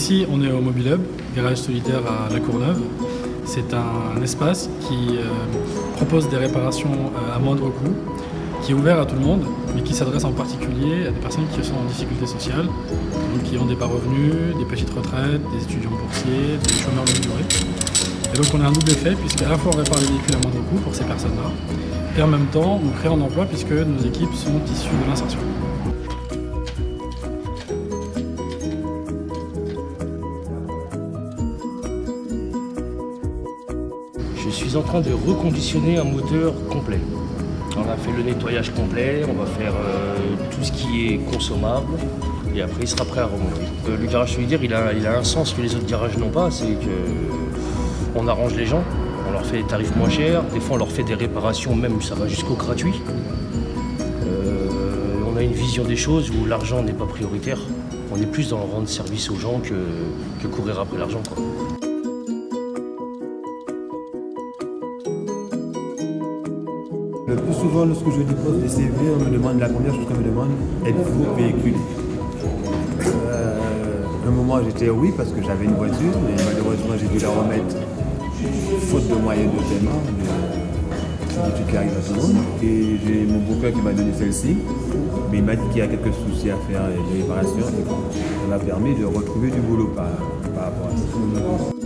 Ici, on est au Mobil Hub, garage solidaire à La Courneuve. C'est un espace qui propose des réparations à moindre coût, qui est ouvert à tout le monde, mais qui s'adresse en particulier à des personnes qui sont en difficulté sociale, donc qui ont des bas revenus, des petites retraites, des étudiants boursiers, des chômeurs longue durée. Et donc on a un double effet, puisque à la fois on répare les véhicules à moindre coût pour ces personnes-là, et en même temps on crée un emploi puisque nos équipes sont issues de l'insertion. Je suis en train de reconditionner un moteur complet. On va faire le nettoyage complet, on va faire tout ce qui est consommable et après il sera prêt à remonter. Le garage solidaire il a un sens que les autres garages n'ont pas, c'est qu'on arrange les gens, on leur fait des tarifs moins chers, des fois on leur fait des réparations, même ça va jusqu'au gratuit. On a une vision des choses où l'argent n'est pas prioritaire, on est plus dans le rendre service aux gens que courir après l'argent. Le plus souvent, lorsque je dépose des CV, on me demande la première chose qu'on me demande, êtes-vous véhiculé? À un moment, j'étais oui parce que j'avais une voiture, mais malheureusement, j'ai dû la remettre faute de moyens de paiement, des trucs qui arrivent à tout le monde. Et j'ai mon beau-père qui m'a donné celle-ci, mais il m'a dit qu'il y a quelques soucis à faire, des réparations. Ça m'a permis de retrouver du boulot par rapport à ça.